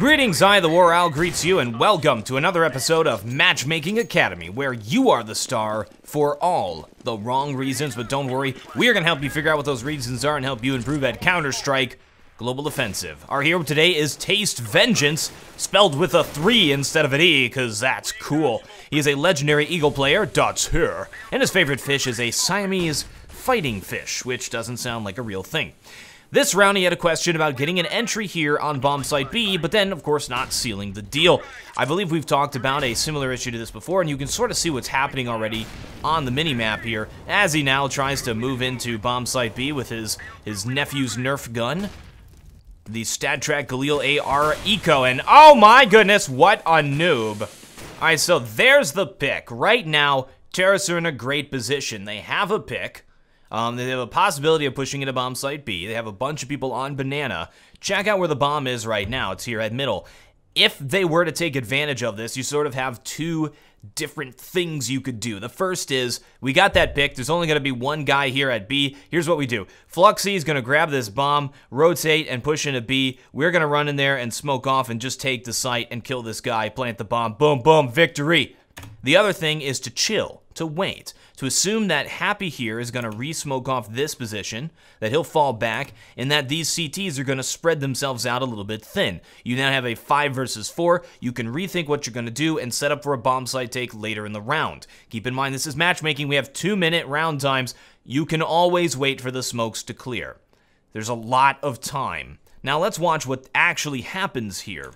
Greetings, I, the War Owl, greets you, and welcome to another episode of Matchmaking Academy, where you are the star for all the wrong reasons, but don't worry, we are going to help you figure out what those reasons are and help you improve at Counter-Strike Global Offensive. Our hero today is Taste Vengeance, spelled with a 3 instead of an E, because that's cool. He is a legendary eagle player, that's her, and his favorite fish is a Siamese fighting fish, which doesn't sound like a real thing. This round, he had a question about getting an entry here on Bombsite B, but then, of course, not sealing the deal. I believe we've talked about a similar issue to this before, and you can sort of see what's happening already on the minimap here, as he now tries to move into Bombsite B with his nephew's Nerf gun, the StatTrak Galil AR Eco, and oh my goodness, what a noob. All right, so there's the pick. Right now, Terrorists are in a great position. They have a pick. They have a possibility of pushing into bomb site B. They have a bunch of people on banana. Check out where the bomb is right now. It's here at middle. If they were to take advantage of this, you sort of have two different things you could do. The first is, we got that pick. There's only going to be one guy here at B. Here's what we do. Fluxy is going to grab this bomb, rotate, and push into B. We're going to run in there and smoke off and just take the site and kill this guy, plant the bomb. Boom, boom, victory. The other thing is to chill, to wait, to assume that Happy here is going to re-smoke off this position, that he'll fall back, and that these CTs are going to spread themselves out a little bit thin. You now have a 5 versus 4. You can rethink what you're going to do and set up for a bomb site take later in the round. Keep in mind, this is matchmaking. We have 2-minute round times. You can always wait for the smokes to clear. There's a lot of time. Now let's watch what actually happens here.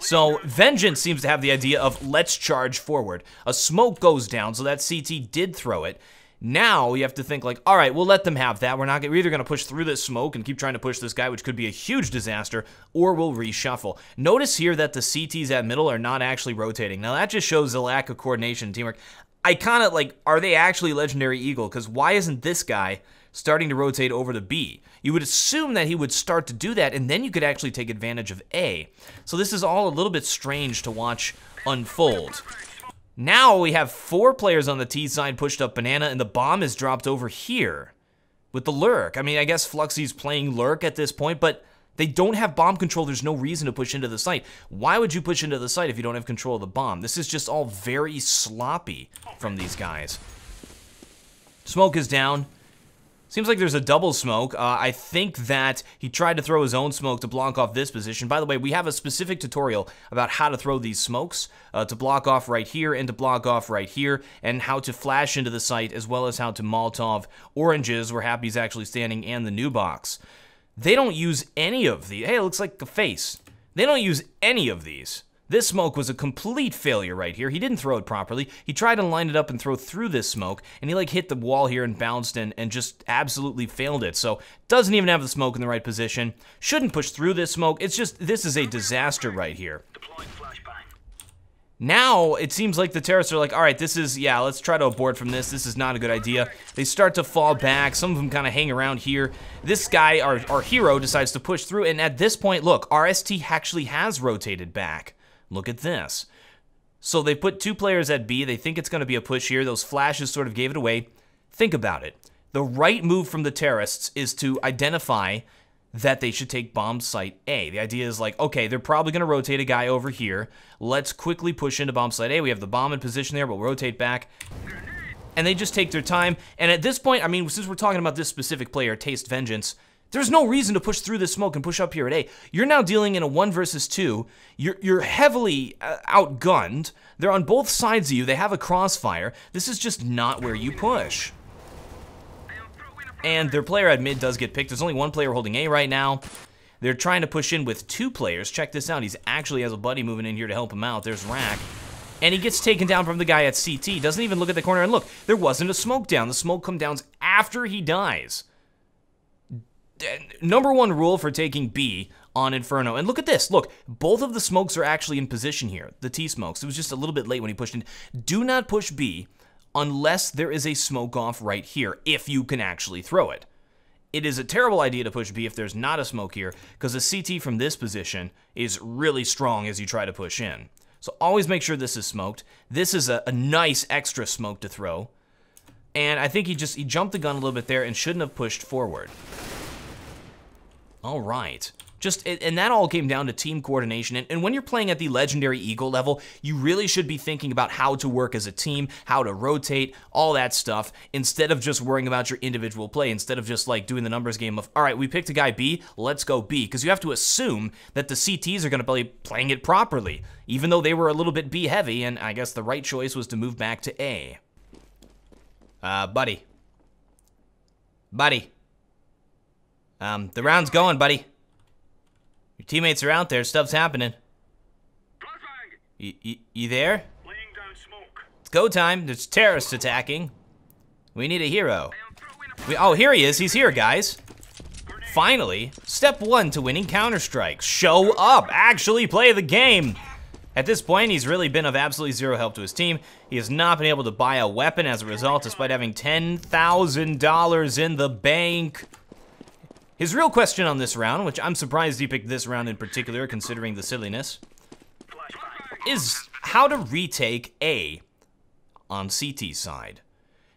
So, Vengeance seems to have the idea of, let's charge forward. A smoke goes down, so that CT did throw it. Now, you have to think like, all right, we'll let them have that. We're either going to push through this smoke and keep trying to push this guy, which could be a huge disaster, or we'll reshuffle. Notice here that the CTs at middle are not actually rotating. Now, that just shows the lack of coordination and teamwork. I kind of like, are they actually Legendary Eagle? Because why isn't this guy starting to rotate over to B? You would assume that he would start to do that, and then you could actually take advantage of A. So this is all a little bit strange to watch unfold. Now we have 4 players on the T side pushed up banana, and the bomb is dropped over here with the lurk. I mean, I guess Fluxy's playing lurk at this point, but they don't have bomb control. There's no reason to push into the site. Why would you push into the site if you don't have control of the bomb? This is just all very sloppy from these guys. Smoke is down. Seems like there's a double smoke. I think that he tried to throw his own smoke to block off this position. By the way, we have a specific tutorial about how to throw these smokes, to block off right here and to block off right here, and how to flash into the site, as well as how to Molotov oranges where Happy's actually standing and the new box. They don't use any of these. Hey, it looks like a face. They don't use any of these. This smoke was a complete failure right here. He didn't throw it properly. He tried to line it up and throw through this smoke, and he like hit the wall here and bounced and just absolutely failed it. So doesn't even have the smoke in the right position. Shouldn't push through this smoke. It's just, this is a disaster right here. Now it seems like the terrorists are like, all right, this is, yeah, let's try to abort from this. This is not a good idea. They start to fall back. Some of them kind of hang around here. This guy, our hero, decides to push through, and at this point, look, RST actually has rotated back. Look at this. So they put 2 players at B. They think it's going to be a push here. Those flashes sort of gave it away. Think about it. The right move from the terrorists is to identify that they should take bomb site A. The idea is like, okay, they're probably going to rotate a guy over here. Let's quickly push into bomb site A. We have the bomb in position there. We'll rotate back. And they just take their time. And at this point, I mean, since we're talking about this specific player, Taste Vengeance, there's no reason to push through this smoke and push up here at A. You're now dealing in a 1 versus 2. You're heavily outgunned. They're on both sides of you. They have a crossfire. This is just not where you push. And their player at mid does get picked. There's only 1 player holding A right now. They're trying to push in with 2 players. Check this out. He's actually has a buddy moving in here to help him out. There's Rack. And he gets taken down from the guy at CT. Doesn't even look at the corner. And look, there wasn't a smoke down. The smoke comes down after he dies. #1 rule for taking B on Inferno. And look at this. Look, both of the smokes are actually in position here. The T smokes. It was just a little bit late when he pushed in. Do not push B unless there is a smoke off right here, if you can actually throw it. It is a terrible idea to push B if there's not a smoke here, because a CT from this position is really strong as you try to push in. So always make sure this is smoked. This is a nice extra smoke to throw. And I think he jumped the gun a little bit there and shouldn't have pushed forward. All right, Just, and that all came down to team coordination. And when you're playing at the legendary Eagle level, you really should be thinking about how to work as a team, how to rotate, all that stuff, instead of just worrying about your individual play, instead of just like doing the numbers game of, all right, we picked a guy B, let's go B, because you have to assume that the CTs are going to be playing it properly, even though they were a little bit B heavy, and I guess the right choice was to move back to A. Buddy. Buddy. The round's going, buddy. Your teammates are out there. Stuff's happening. You there? Laying down smoke. It's go time. There's terrorists attacking. We need a hero. Oh, here he is. He's here, guys. Finally, step one to winning Counter-Strike. Show up. Actually play the game. At this point, he's really been of absolutely zero help to his team. He has not been able to buy a weapon as a result, despite having $10,000 in the bank. His real question on this round, which I'm surprised he picked this round in particular, considering the silliness, is how to retake A on CT side.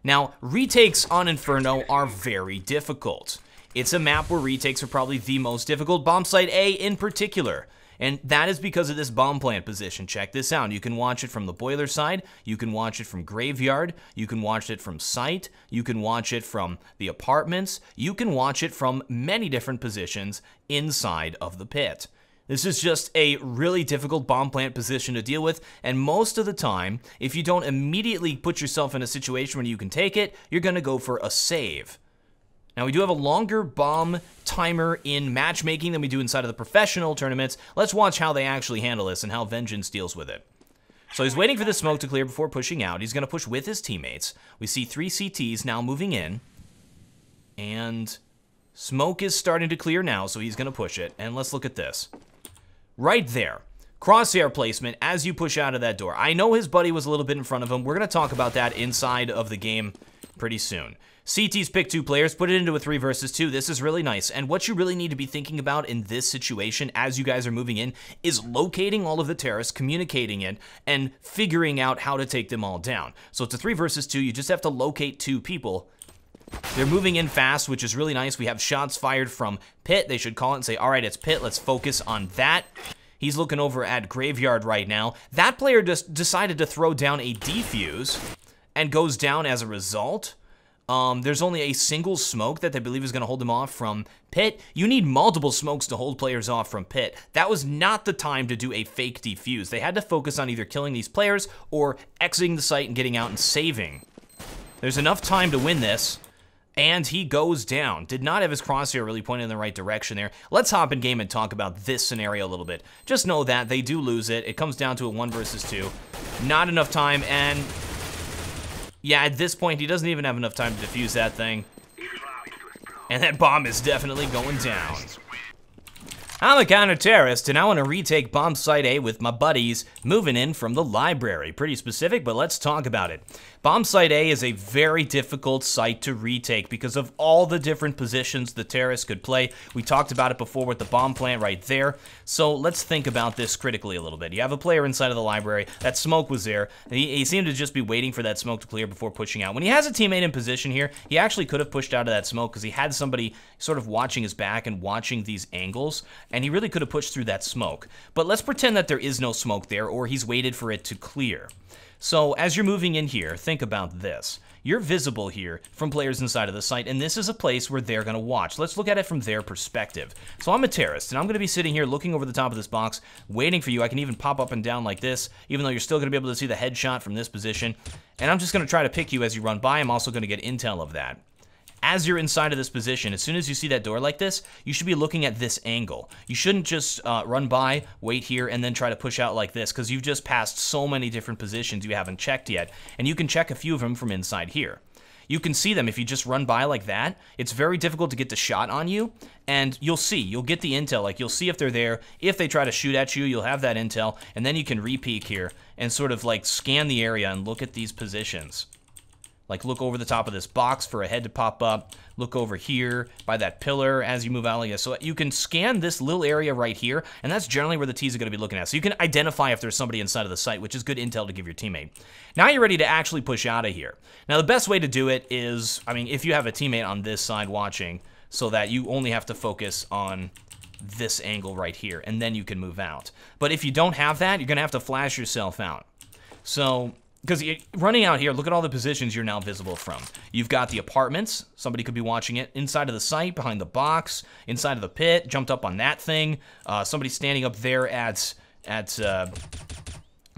Now, retakes on Inferno are very difficult. It's a map where retakes are probably the most difficult, Bombsite A in particular. And that is because of this bomb plant position. Check this out. You can watch it from the boiler side. You can watch it from graveyard. You can watch it from site. You can watch it from the apartments. You can watch it from many different positions inside of the pit. This is just a really difficult bomb plant position to deal with. And most of the time, if you don't immediately put yourself in a situation where you can take it, you're going to go for a save. Now, we do have a longer bomb timer in matchmaking than we do inside of the professional tournaments. Let's watch how they actually handle this and how Vengeance deals with it. So he's waiting for the smoke to clear before pushing out. He's going to push with his teammates. We see three CTs now moving in. And smoke is starting to clear now, so he's going to push it. And let's look at this. Right there. Crosshair placement as you push out of that door. I know his buddy was a little bit in front of him. We're going to talk about that inside of the game pretty soon. CT's pick two players, put it into a 3 versus 2. This is really nice. And what you really need to be thinking about in this situation as you guys are moving in is locating all of the terrorists, communicating it, and figuring out how to take them all down. So it's a 3 versus 2. You just have to locate two people. They're moving in fast, which is really nice. We have shots fired from pit. They should call it and say, all right, it's pit. Let's focus on that. He's looking over at graveyard right now. That player just decided to throw down a defuse and goes down as a result. There's only a single smoke that they believe is going to hold them off from pit. You need multiple smokes to hold players off from pit. That was not the time to do a fake defuse. They had to focus on either killing these players or exiting the site and getting out and saving. There's enough time to win this. And he goes down. Did not have his crosshair really pointed in the right direction there. Let's hop in game and talk about this scenario a little bit. Just know that they do lose it. It comes down to a 1 versus 2. Not enough time, and yeah, at this point, he doesn't even have enough time to defuse that thing. And that bomb is definitely going down. I'm a counter-terrorist, and I want to retake bomb site A with my buddies moving in from the library. Pretty specific, but let's talk about it. Bomb site A is a very difficult site to retake because of all the different positions the terrorists could play. We talked about it before with the bomb plant right there. So let's think about this critically a little bit. You have a player inside of the library. That smoke was there. He seemed to just be waiting for that smoke to clear before pushing out. When he has a teammate in position here, he actually could have pushed out of that smoke because he had somebody sort of watching his back and watching these angles. And he really could have pushed through that smoke. But let's pretend that there is no smoke there, or he's waited for it to clear. So as you're moving in here, think about this. You're visible here from players inside of the site, and this is a place where they're going to watch. Let's look at it from their perspective. So I'm a terrorist, and I'm going to be sitting here looking over the top of this box, waiting for you. I can even pop up and down like this, even though you're still going to be able to see the headshot from this position. And I'm just going to try to pick you as you run by. I'm also going to get intel of that. As you're inside of this position, as soon as you see that door like this, you should be looking at this angle. You shouldn't just run by, wait here, and then try to push out like this, because you've just passed so many different positions you haven't checked yet, and you can check a few of them from inside here. You can see them if you just run by like that. It's very difficult to get the shot on you, and you'll see. You'll get the intel. Like, you'll see if they're there. If they try to shoot at you, you'll have that intel, and then you can re-peek here and sort of, like, scan the area and look at these positions. Like, look over the top of this box for a head to pop up. Look over here by that pillar as you move out like this. So you can scan this little area right here, and that's generally where the T's are going to be looking at. So you can identify if there's somebody inside of the site, which is good intel to give your teammate. Now you're ready to actually push out of here. Now the best way to do it is, I mean, if you have a teammate on this side watching, so that you only have to focus on this angle right here, and then you can move out. But if you don't have that, you're going to have to flash yourself out. So, because running out here, look at all the positions you're now visible from. You've got the apartments, somebody could be watching it, inside of the site, behind the box, inside of the pit, jumped up on that thing, somebody standing up there at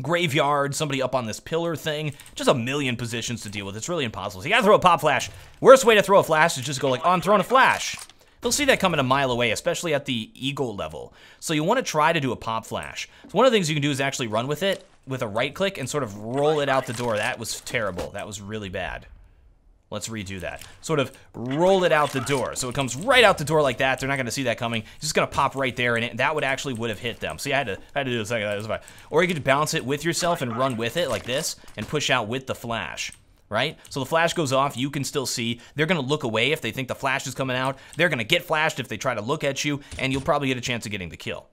graveyard, somebody up on this pillar thing. Just a million positions to deal with. It's really impossible. So you gotta throw a pop flash. Worst way to throw a flash is just go like, oh, I'm throwing a flash. They'll see that coming a mile away, especially at the eagle level. So you want to try to do a pop flash. So one of the things you can do is actually run with it with a right click and sort of roll it out the door. That was terrible. That was really bad. Let's redo that. Sort of roll it out the door. So it comes right out the door like that. They're not going to see that coming. It's just going to pop right there, and that would have hit them. See, I had to do this like that. Or you could bounce it with yourself and run with it like this and push out with the flash, right? So the flash goes off. You can still see. They're going to look away if they think the flash is coming out. They're going to get flashed if they try to look at you, and you'll probably get a chance of getting the kill.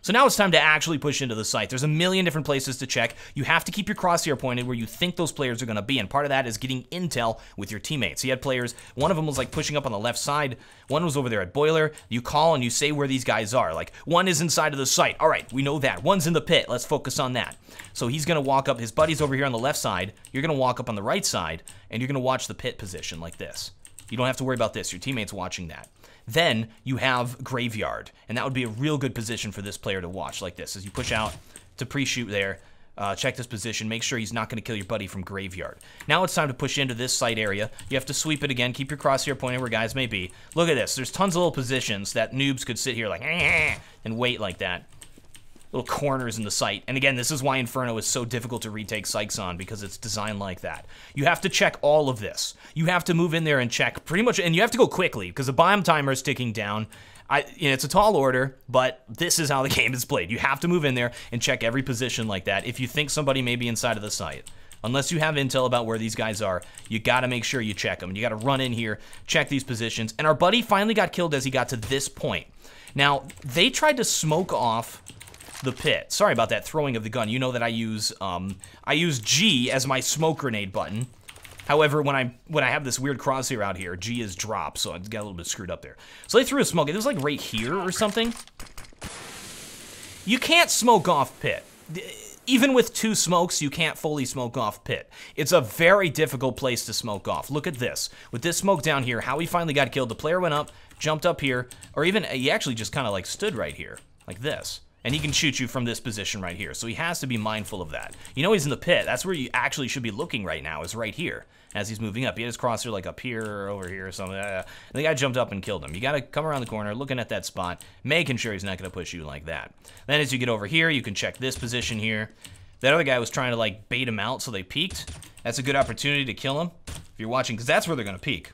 So now it's time to actually push into the site. There's a million different places to check. You have to keep your crosshair pointed where you think those players are going to be, and part of that is getting intel with your teammates. So you had players, one of them was like pushing up on the left side, one was over there at boiler. You call and you say where these guys are. Like, one is inside of the site. All right, we know that. One's in the pit. Let's focus on that. So he's going to walk up. His buddy's over here on the left side. You're going to walk up on the right side, and you're going to watch the pit position like this. You don't have to worry about this. Your teammate's watching that. Then you have graveyard, and that would be a real good position for this player to watch like this. As you push out to pre-shoot there, check this position, make sure he's not going to kill your buddy from graveyard. Now it's time to push into this site area. You have to sweep it again, keep your crosshair pointed where guys may be. Look at this. There's tons of little positions that noobs could sit here like, and wait like that. Little corners in the site. And again, this is why Inferno is so difficult to retake Sykes on, because it's designed like that. You have to check all of this. You have to move in there and check pretty much, and you have to go quickly, because the bomb timer is ticking down. You know, it's a tall order, but this is how the game is played. You have to move in there and check every position like that if you think somebody may be inside of the site. Unless you have intel about where these guys are, you got to make sure you check them. You got to run in here, check these positions. And our buddy finally got killed as he got to this point. Now, they tried to smoke off the pit. Sorry about that throwing of the gun. You know that I use G as my smoke grenade button. However, when I have this weird crosshair out here, G is drop, so I got a little bit screwed up there. So they threw a smoke. It was like right here or something. You can't smoke off pit. Even with two smokes, you can't fully smoke off pit. It's a very difficult place to smoke off. Look at this. With this smoke down here, how he finally got killed. The player went up, jumped up here, or even he actually just kind of like stood right here, like this. And he can shoot you from this position right here. So he has to be mindful of that. You know he's in the pit. That's where you actually should be looking right now, is right here as he's moving up. He had his crosshair like up here or over here or something. And the guy jumped up and killed him. You got to come around the corner, looking at that spot, making sure he's not going to push you like that. Then as you get over here, you can check this position here. That other guy was trying to like bait him out, so they peeked. That's a good opportunity to kill him if you're watching, because that's where they're going to peek.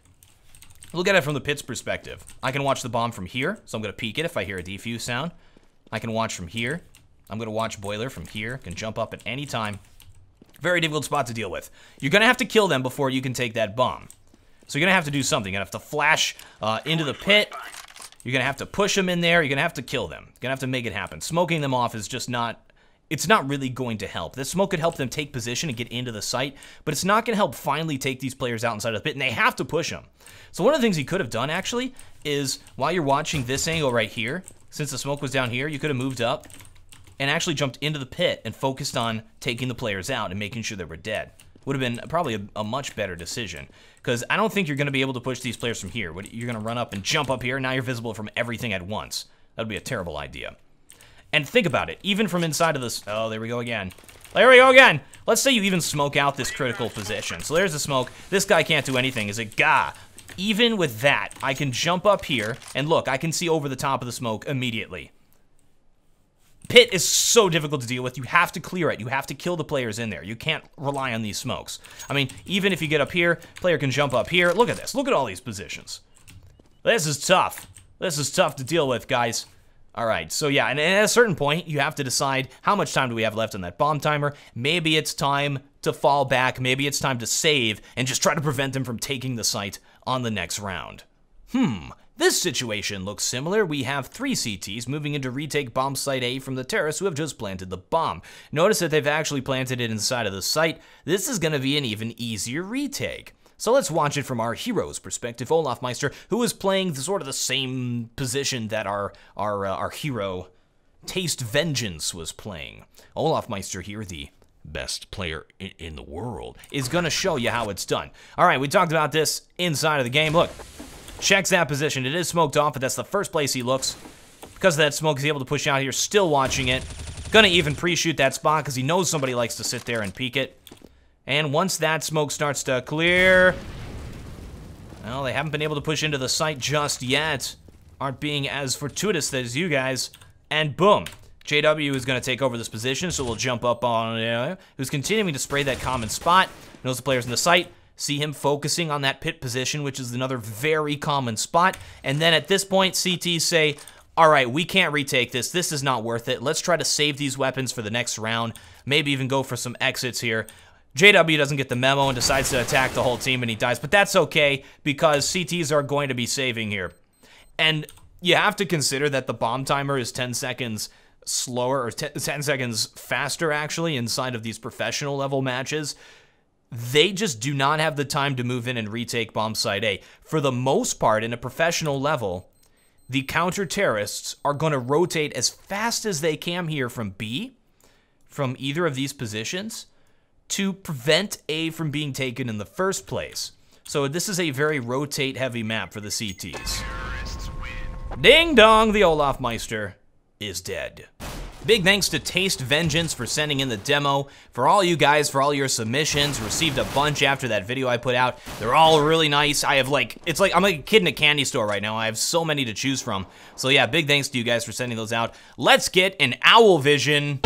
Look at it from the pit's perspective. I can watch the bomb from here, so I'm going to peek it if I hear a defuse sound. I can watch from here. I'm going to watch boiler from here. Can jump up at any time. Very difficult spot to deal with. You're going to have to kill them before you can take that bomb. So you're going to have to do something. You're going to have to flash into the pit. You're going to have to push them in there. You're going to have to kill them. You're going to have to make it happen. Smoking them off is just not... It's not really going to help. This smoke could help them take position and get into the site, but it's not going to help finally take these players out inside of the pit, and they have to push them. So one of the things he could have done, actually, is while you're watching this angle right here, since the smoke was down here, you could have moved up and actually jumped into the pit and focused on taking the players out and making sure they were dead. Would have been probably a much better decision, because I don't think you're going to be able to push these players from here. You're going to run up and jump up here. Now you're visible from everything at once. That would be a terrible idea. And think about it, even from inside of this... Oh, there we go again. There we go again! Let's say you even smoke out this critical position. So there's the smoke. This guy can't do anything. He's like, gah. Even with that, I can jump up here, and look, I can see over the top of the smoke immediately. Pit is so difficult to deal with. You have to clear it. You have to kill the players in there. You can't rely on these smokes. I mean, even if you get up here, player can jump up here. Look at this. Look at all these positions. This is tough. This is tough to deal with, guys. All right, so yeah, and at a certain point, you have to decide how much time do we have left on that bomb timer. Maybe it's time to fall back. Maybe it's time to save and just try to prevent them from taking the site on the next round. This situation looks similar. We have three CTs moving in to retake bomb site A from the terrorists who have just planted the bomb. Notice that they've actually planted it inside of the site. This is going to be an even easier retake. So let's watch it from our hero's perspective, Olofmeister, who is playing sort of the same position that our hero, Taste Vengeance, was playing. Olofmeister here, the best player in the world, is going to show you how it's done. All right, we talked about this inside of the game. Look, checks that position. It is smoked off, but that's the first place he looks. Because of that smoke, he's able to push out here, still watching it. Going to even pre-shoot that spot because he knows somebody likes to sit there and peek it. And once that smoke starts to clear, well, they haven't been able to push into the site just yet. Aren't being as fortuitous as you guys. And boom. JW is going to take over this position, so we'll jump up on who's continuing to spray that common spot. Knows the players in the site. See him focusing on that pit position, which is another very common spot. And then at this point, CT say, all right, we can't retake this. This is not worth it. Let's try to save these weapons for the next round. Maybe even go for some exits here. JW doesn't get the memo and decides to attack the whole team, and he dies. But that's okay, because CTs are going to be saving here. And you have to consider that the bomb timer is 10 seconds slower, or 10 seconds faster, actually, inside of these professional level matches. They just do not have the time to move in and retake Bombsite A. For the most part, in a professional level, the counter-terrorists are going to rotate as fast as they can here from B, from either of these positions, to prevent A from being taken in the first place. So this is a very rotate-heavy map for the CTs. Ding dong, the Olofmeister is dead. Big thanks to Taste Vengeance for sending in the demo. For all you guys, for all your submissions, received a bunch after that video I put out. They're all really nice. I have like, it's like, I'm like a kid in a candy store right now. I have so many to choose from. So yeah, big thanks to you guys for sending those out. Let's get an Owl Vision.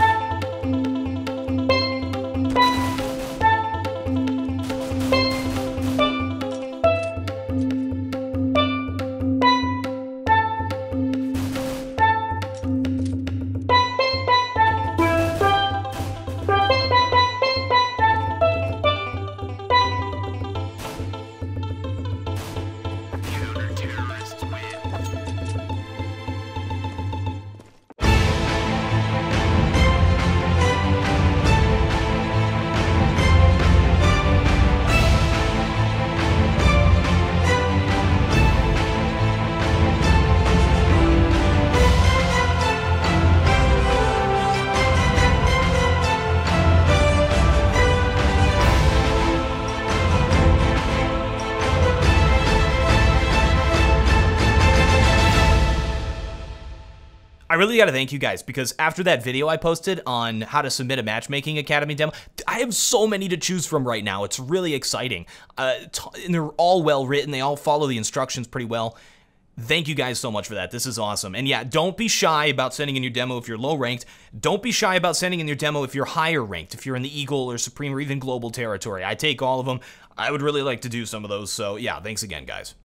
I really gotta thank you guys, because after that video I posted on how to submit a Matchmaking Academy demo, I have so many to choose from right now. It's really exciting. And they're all well written. They all follow the instructions pretty well. Thank you guys so much for that. This is awesome. And yeah, don't be shy about sending in your demo if you're low ranked. Don't be shy about sending in your demo if you're higher ranked, if you're in the Eagle or Supreme or even Global territory. I take all of them. I would really like to do some of those. So yeah, thanks again, guys.